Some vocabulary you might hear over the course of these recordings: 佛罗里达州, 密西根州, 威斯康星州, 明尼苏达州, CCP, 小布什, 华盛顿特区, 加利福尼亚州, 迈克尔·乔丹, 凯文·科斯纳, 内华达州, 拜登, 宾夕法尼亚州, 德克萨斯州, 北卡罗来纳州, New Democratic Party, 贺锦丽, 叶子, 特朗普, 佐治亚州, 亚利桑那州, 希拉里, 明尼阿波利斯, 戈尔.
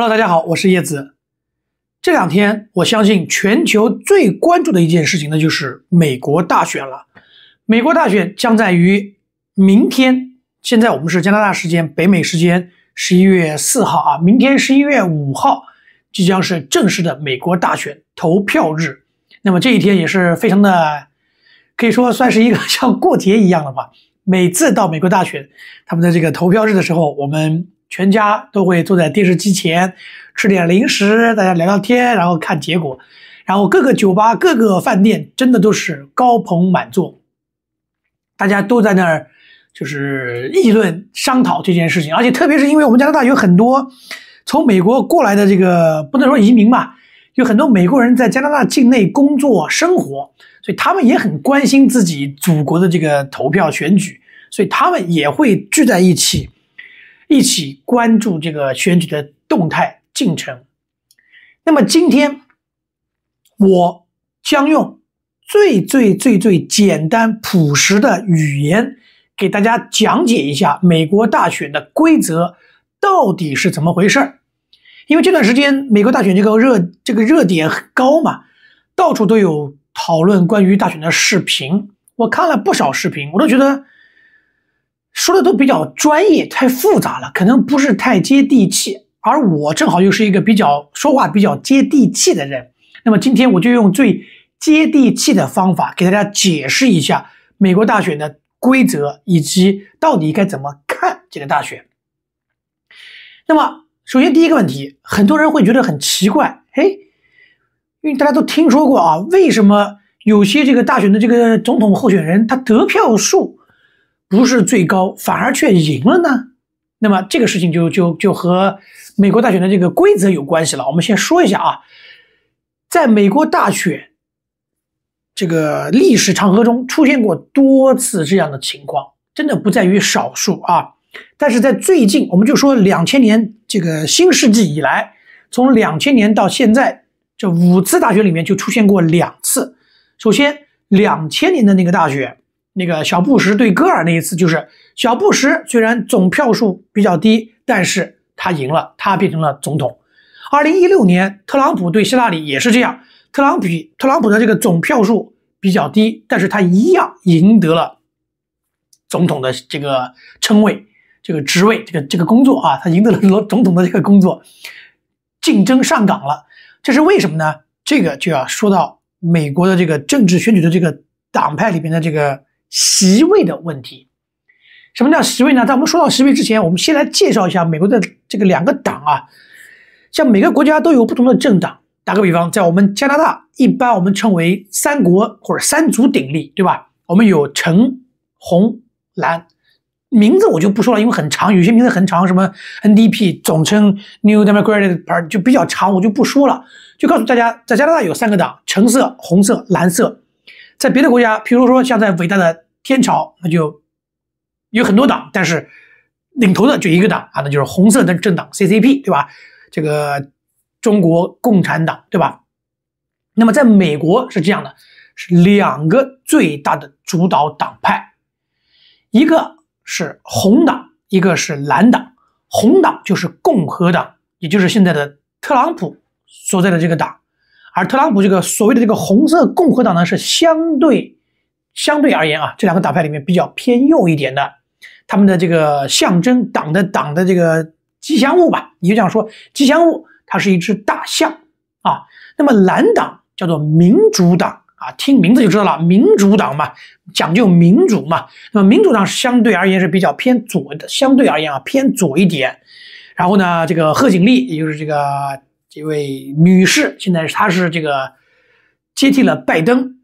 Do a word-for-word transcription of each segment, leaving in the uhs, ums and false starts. Hello， 大家好，我是叶子。这两天，我相信全球最关注的一件事情呢，就是美国大选了。美国大选将在于明天，现在我们是加拿大时间、北美时间十一月四号啊，明天十一月五号即将是正式的美国大选投票日。那么这一天也是非常的，可以说算是一个像过节一样的吧。每次到美国大选，他们的这个投票日的时候，我们全家都会坐在电视机前吃点零食，大家聊聊天，然后看结果。然后各个酒吧、各个饭店真的都是高朋满座，大家都在那儿就是议论、商讨这件事情。而且特别是因为我们加拿大有很多从美国过来的这个，不能说移民吧，有很多美国人在加拿大境内工作、生活，所以他们也很关心自己祖国的这个投票选举，所以他们也会聚在一起。一起关注这个选举的动态进程。那么今天我将用最最最最简单朴实的语言给大家讲解一下美国大选的规则到底是怎么回事。因为这段时间美国大选这个热这个热点很高嘛，到处都有讨论关于大选的视频，我看了不少视频，我都觉得说的都比较专业，太复杂了，可能不是太接地气。而我正好又是一个比较说话比较接地气的人，那么今天我就用最接地气的方法给大家解释一下美国大选的规则，以及到底该怎么看这个大选。那么首先第一个问题，很多人会觉得很奇怪，诶，因为大家都听说过啊，为什么有些这个大选的这个总统候选人他得票数不是最高，反而却赢了呢？那么这个事情就就就和美国大选的这个规则有关系了。我们先说一下啊，在美国大选这个历史长河中出现过多次这样的情况，真的不在于少数啊。但是在最近，我们就说两千年这个新世纪以来，从两千年到现在，这五次大选里面就出现过两次。首先，两千年的那个大选，那个小布什对戈尔那一次，就是小布什虽然总票数比较低，但是他赢了，他变成了总统。二零一六年特朗普对希拉里也是这样，特朗普特朗普的这个总票数比较低，但是他一样赢得了总统的这个称谓、这个职位、这个这个工作啊，他赢得了总统的这个工作，竞争上岗了。这是为什么呢？这个就要说到美国的这个政治选举的这个党派里边的这个席位的问题。什么叫席位呢？在我们说到席位之前，我们先来介绍一下美国的这个两个党啊。像每个国家都有不同的政党，打个比方，在我们加拿大，一般我们称为三国或者三足鼎立，对吧？我们有橙、红、蓝，名字我就不说了，因为很长，有些名字很长，什么 N D P 总称 New Democratic Party 就比较长，我就不说了。就告诉大家，在加拿大有三个党：橙色、红色、蓝色。在别的国家，比如说像在伟大的天朝，那就有很多党，但是领头的就一个党啊，那就是红色的政党 C C P， 对吧？这个中国共产党，对吧？那么在美国是这样的，是两个最大的主导党派，一个是红党，一个是蓝党。红党就是共和党，也就是现在的特朗普所在的这个党。而特朗普这个所谓的这个红色共和党呢，是相对相对而言啊，这两个党派里面比较偏右一点的，他们的这个象征党的党的这个吉祥物吧，你就这样说，吉祥物它是一只大象啊。那么蓝党叫做民主党啊，听名字就知道了，民主党嘛，讲究民主嘛。那么民主党相对而言是比较偏左的，相对而言啊偏左一点。然后呢，这个贺锦丽，也就是这个。这位女士现在她是这个接替了拜登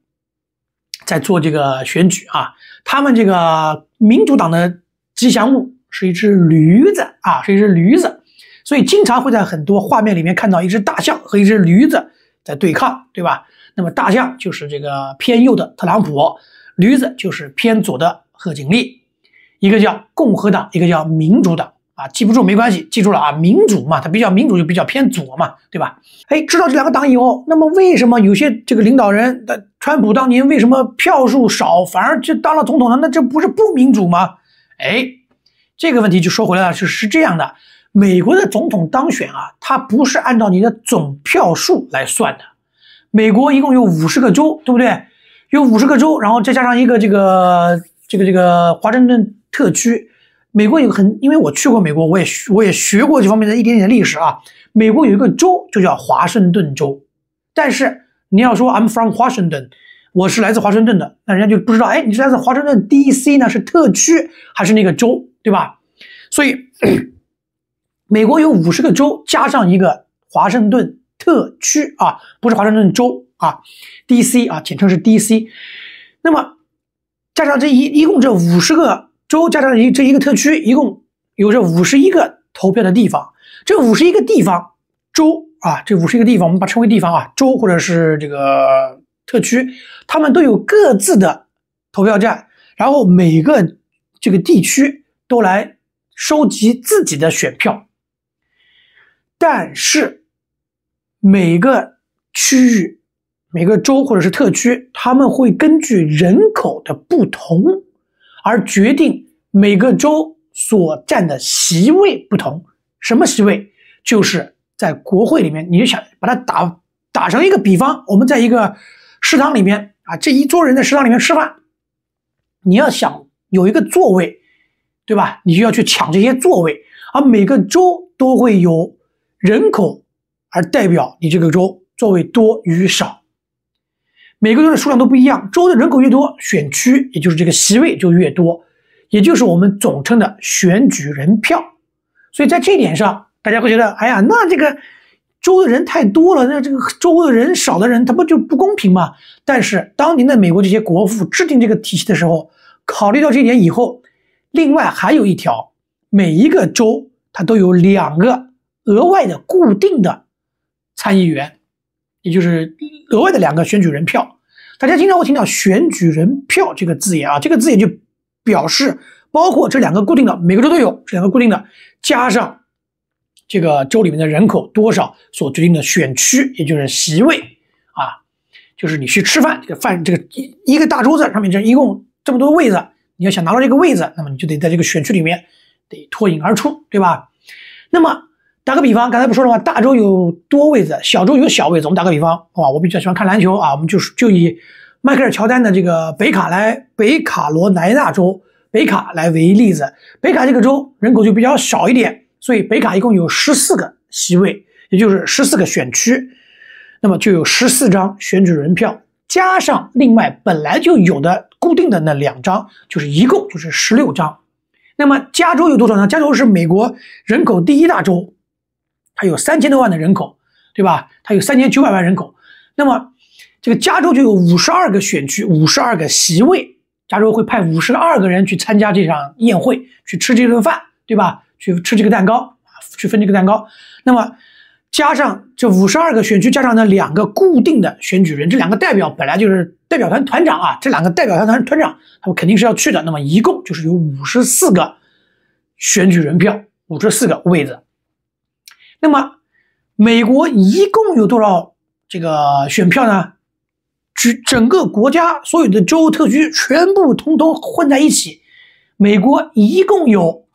在做这个选举啊。他们这个民主党的吉祥物是一只驴子啊，是一只驴子，所以经常会在很多画面里面看到一只大象和一只驴子在对抗，对吧？那么大象就是这个偏右的特朗普，驴子就是偏左的贺锦丽。一个叫共和党，一个叫民主党啊，记不住没关系，记住了啊，民主嘛，它比较民主就比较偏左嘛，对吧？哎，知道这两个党以后，那么为什么有些这个领导人，川普当年为什么票数少，反而就当了总统呢？那这不是不民主吗？哎，这个问题就说回来了，就是这样的，美国的总统当选啊，它不是按照你的总票数来算的。美国一共有五十个州，对不对？有五十个州，然后再加上一个这个这个这个华盛顿特区。美国有很，因为我去过美国，我也我也学过这方面的一点点历史啊。美国有一个州就叫华盛顿州，但是你要说 I'm from Washington， 我是来自华盛顿的，那人家就不知道，哎，你是来自华盛顿 D C 呢，是特区还是那个州，对吧？所以。美国有五十个州，加上一个华盛顿特区啊，不是华盛顿州啊 ，D C 啊，简称是 D C。那么加上这一一共这五十个州，加上一这一个特区，一共有这五十一个投票的地方。这五十一个地方州啊，这五十一个地方我们把它称为地方啊，州或者是这个特区，他们都有各自的投票站，然后每个这个地区都来收集自己的选票。但是每个区域、每个州或者是特区，他们会根据人口的不同而决定每个州所占的席位不同。什么席位？就是在国会里面，你就想把它打打成一个比方，我们在一个食堂里面啊，这一桌人在食堂里面吃饭，你要想有一个座位，对吧？你就要去抢这些座位，而每个州都会有。人口而代表你这个州座位多与少，每个州的数量都不一样。州的人口越多，选区也就是这个席位就越多，也就是我们总称的选举人票。所以在这一点上，大家会觉得，哎呀，那这个州的人太多了，那这个州的人少的人，他不就不公平吗？但是，当年的美国这些国父制定这个体系的时候，考虑到这一点以后，另外还有一条，每一个州它都有两个。额外的固定的参议员，也就是额外的两个选举人票。大家经常会听到选举人票这个字眼啊，这个字眼就表示包括这两个固定的，每个州都有这两个固定的，加上这个州里面的人口多少所决定的选区，也就是席位啊，就是你去吃饭，这个饭这个一个大桌子上面这一共这么多位子，你要想拿到这个位子，那么你就得在这个选区里面得脱颖而出，对吧？那么打个比方，刚才不说了吗？大州有多位子，小州有小位子。我们打个比方，哇，我比较喜欢看篮球啊，我们就就以迈克尔·乔丹的这个北卡来北卡罗来纳州北卡来为例子。北卡这个州人口就比较少一点，所以北卡一共有十四个席位，也就是十四个选区，那么就有十四张选举人票，加上另外本来就有的固定的那两张，就是一共就是十六张。那么加州有多少呢？加州是美国人口第一大州。它有三千多万的人口，对吧？它有三千九百万人口。那么这个加州就有五十二个选区 ,五十二 个席位。加州会派五十二个人去参加这场宴会，去吃这顿饭，对吧？去吃这个蛋糕，去分这个蛋糕。那么加上这五十二个选区，加上那两个固定的选举人，这两个代表本来就是代表团团长啊，这两个代表团团团长他们肯定是要去的。那么一共就是有五十四个选举人票 ,五十四 个位子。那么，美国一共有多少这个选票呢？整个国家所有的州特区全部统统混在一起，美国一共有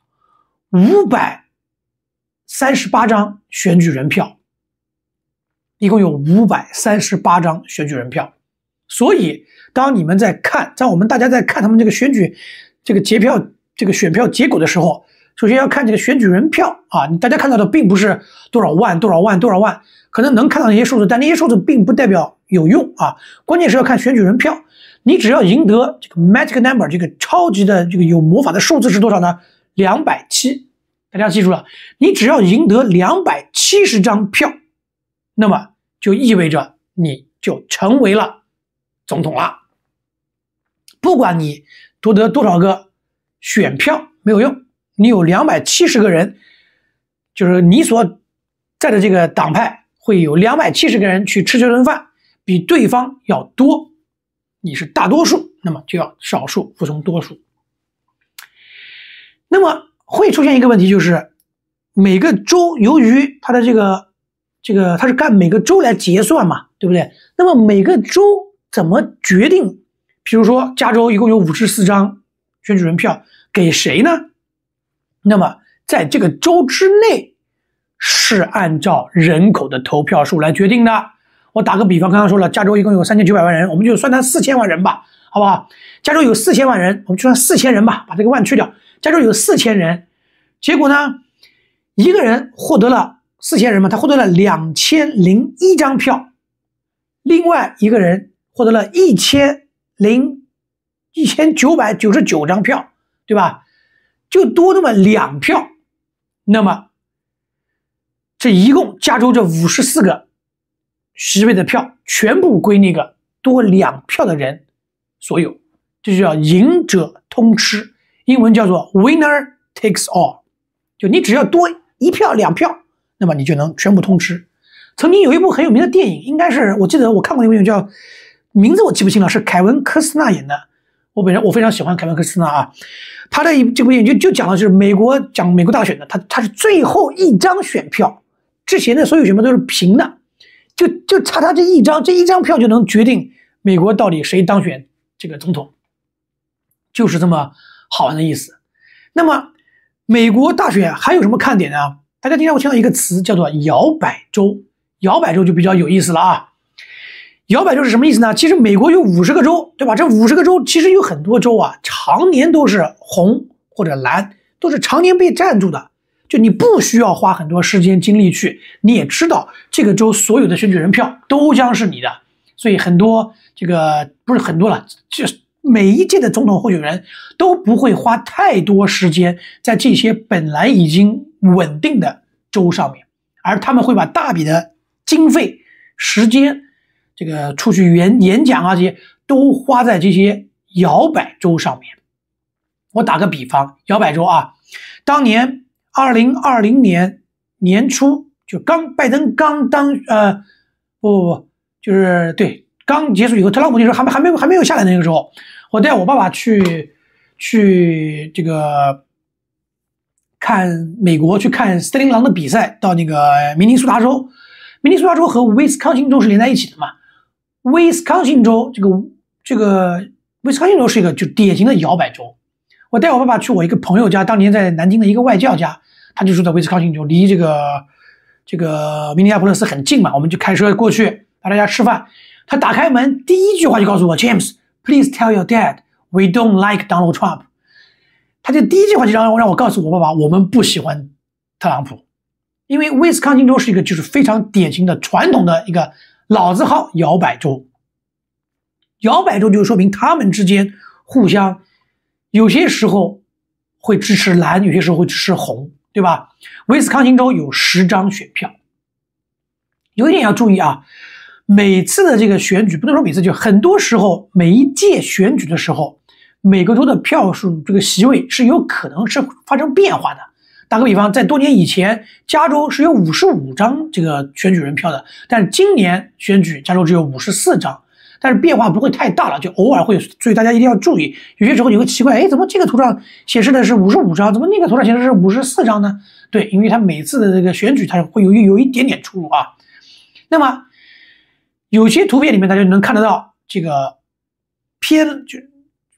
五百三十八张选举人票，一共有五百三十八张选举人票。所以，当你们在看，在我们大家在看他们这个选举这个结票这个选票结果的时候。首先要看这个选举人票啊，大家看到的并不是多少万、多少万、多少万，可能能看到那些数字，但那些数字并不代表有用啊。关键是要看选举人票，你只要赢得这个 magic number 这个超级的这个有魔法的数字是多少呢？ 二百七十。大家记住了，你只要赢得两百七十张票，那么就意味着你就成为了总统了。不管你夺得多少个选票没有用。你有两百七十个人，就是你所在的这个党派会有两百七十个人去吃这顿饭，比对方要多，你是大多数，那么就要少数服从多数。那么会出现一个问题，就是每个州由于它的这个这个它是干每个州来结算嘛，对不对？那么每个州怎么决定？比如说加州一共有五十四张选举人票，给谁呢？那么在这个州之内是按照人口的投票数来决定的。我打个比方，刚刚说了，加州一共有 三千九百万人，我们就算它 四千万人吧，好不好？加州有 四千万人，我们就算 四千人吧，把这个万去掉。加州有 四千人，结果呢，一个人获得了 四千人嘛，他获得了 两千零一 张票，另外一个人获得了 一千九百九十九 张票，对吧？就多那么两票，那么这一共加州这五十四个席位的票全部归那个多两票的人所有，这就叫赢者通吃，英文叫做 winner takes all， 就你只要多一票两票，那么你就能全部通吃。曾经有一部很有名的电影，应该是我记得我看过一部电影叫，名字我记不清了，是凯文·科斯纳演的。我本人我非常喜欢凯文·科斯纳啊，他的这部电影就就讲的是美国讲美国大选的，他他是最后一张选票，之前的所有选票都是平的，就就差他这一张，这一张票就能决定美国到底谁当选这个总统，就是这么好玩的意思。那么美国大选还有什么看点呢？大家今天我听到一个词叫做摇摆州，摇摆州就比较有意思了啊。摇摆州是什么意思呢？其实美国有五十个州，对吧？这五十个州其实有很多州啊，常年都是红或者蓝，都是常年被占住的。就你不需要花很多时间精力去，你也知道这个州所有的选举人票都将是你的。所以很多这个不是很多了，就是每一届的总统候选人都不会花太多时间在这些本来已经稳定的州上面，而他们会把大笔的经费、时间，这个出去演演讲啊，这些都花在这些摇摆州上面。我打个比方，摇摆州啊，当年二零二零年年初就刚拜登刚当呃不不不就是对刚结束以后，特朗普那时候还没还没还没有下来那个时候，我带我爸爸去去这个。看美国去看森林狼的比赛，到那个明尼苏达州，明尼苏达州和威斯康星州是连在一起的嘛？威斯康星州这个这个威斯康星州是一个就典型的摇摆州。我带我爸爸去我一个朋友家，当年在南京的一个外教家，他就住在威斯康星州，离这个这个明尼阿波利斯很近嘛，我们就开车过去，到他家吃饭。他打开门第一句话就告诉我 ：“James, please tell your dad we don't like Donald Trump。”他就第一句话就让让我告诉我爸爸，我们不喜欢特朗普，因为威斯康星州是一个就是非常典型的传统的一个老字号摇摆州。摇摆州就说明他们之间互相有些时候会支持蓝，有些时候会支持红，对吧？威斯康星州有十张选票。有一点要注意啊，每次的这个选举不能说每次，就很多时候每一届选举的时候，每个州的票数这个席位是有可能是发生变化的。打个比方，在多年以前，加州是有五十五张这个选举人票的，但是今年选举加州只有五十四张，但是变化不会太大了，就偶尔会，所以大家一定要注意。有些时候你会奇怪，诶，怎么这个图上显示的是五十五张，怎么那个图上显示是五十四张呢？对，因为它每次的这个选举它会有有一点点出入啊。那么有些图片里面大家能看得到这个偏就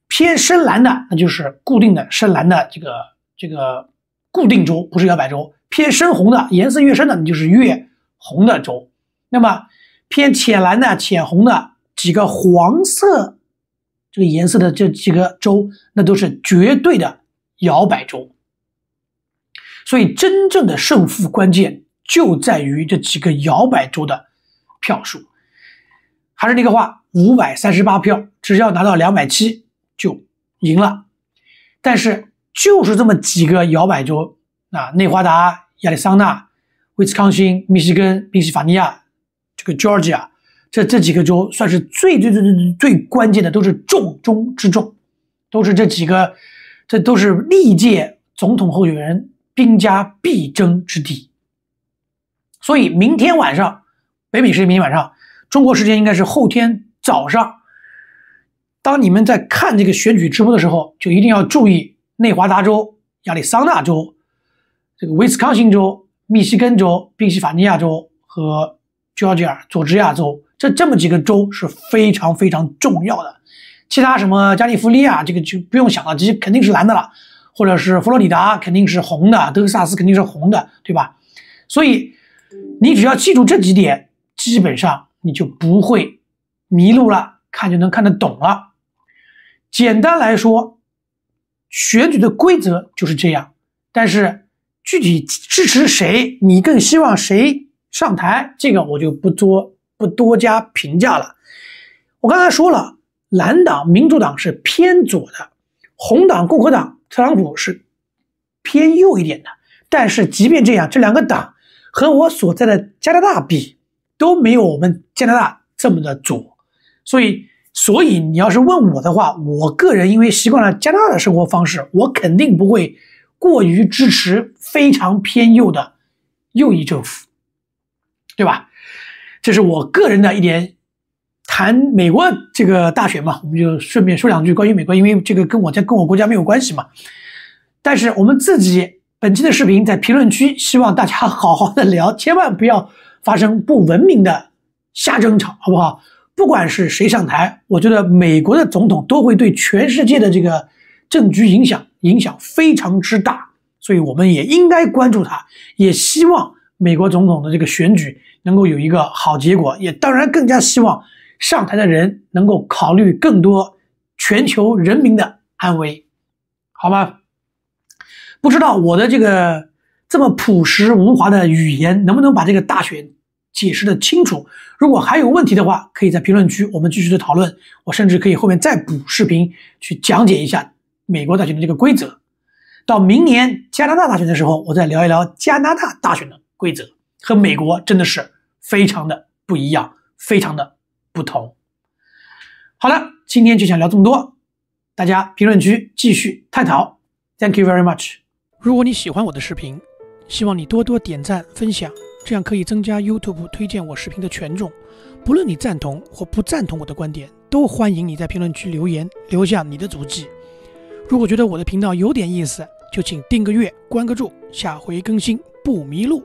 偏深蓝的，那就是固定的深蓝的这个这个固定州，不是摇摆州。偏深红的，颜色越深的，那就是越红的州。那么偏浅蓝的、浅红的几个黄色这个颜色的这几个州，那都是绝对的摇摆州。所以真正的胜负关键就在于这几个摇摆州的票数。还是那个话 ，五百三十八 票，只要拿到两百七十就赢了，但是就是这么几个摇摆州啊，内华达、亚利桑那、威斯康星、密西根、宾夕法尼亚、这个 Georgia， 这这几个州算是最最最最最关键的，都是重中之重，都是这几个，这都是历届总统候选人兵家必争之地。所以明天晚上，北美时间明天晚上，中国时间应该是后天早上。当你们在看这个选举直播的时候，就一定要注意内华达州、亚利桑那州、这个威斯康星州、密西根州、宾夕法尼亚州和 Georgia 佐治亚州，这这么几个州是非常非常重要的。其他什么加利福尼亚这个就不用想了，这些肯定是蓝的了，或者是佛罗里达肯定是红的，德克萨斯肯定是红的，对吧？所以你只要记住这几点，基本上你就不会迷路了，看就能看得懂了。简单来说，选举的规则就是这样，但是具体支持谁，你更希望谁上台，这个我就不多不多加评价了。我刚才说了，蓝党、民主党是偏左的，红党、共和党、特朗普是偏右一点的。但是即便这样，这两个党和我所在的加拿大比，都没有我们加拿大这么的左。所以，所以你要是问我的话，我个人因为习惯了加拿大的生活方式，我肯定不会过于支持非常偏右的右翼政府，对吧？这是我个人的一点。谈美国这个大选嘛，我们就顺便说两句关于美国，因为这个跟我在跟我国家没有关系嘛。但是我们自己本期的视频在评论区，希望大家好好的聊，千万不要发生不文明的瞎争吵，好不好？不管是谁上台，我觉得美国的总统都会对全世界的这个政局影响影响非常之大，所以我们也应该关注它，也希望美国总统的这个选举能够有一个好结果，也当然更加希望上台的人能够考虑更多全球人民的安危，好吗？不知道我的这个这么朴实无华的语言能不能把这个大选解释的清楚，如果还有问题的话，可以在评论区我们继续的讨论，我甚至可以后面再补视频去讲解一下美国大选的这个规则，到明年加拿大大选的时候，我再聊一聊加拿大大选的规则，和美国真的是非常的不一样，非常的不同。好了，今天就想聊这么多，大家评论区继续探讨。 Thank you very much。 如果你喜欢我的视频，希望你多多点赞分享，这样可以增加 YouTube 推荐我视频的权重。不论你赞同或不赞同我的观点，都欢迎你在评论区留言，留下你的足迹。如果觉得我的频道有点意思，就请订个阅关个注，下回更新不迷路。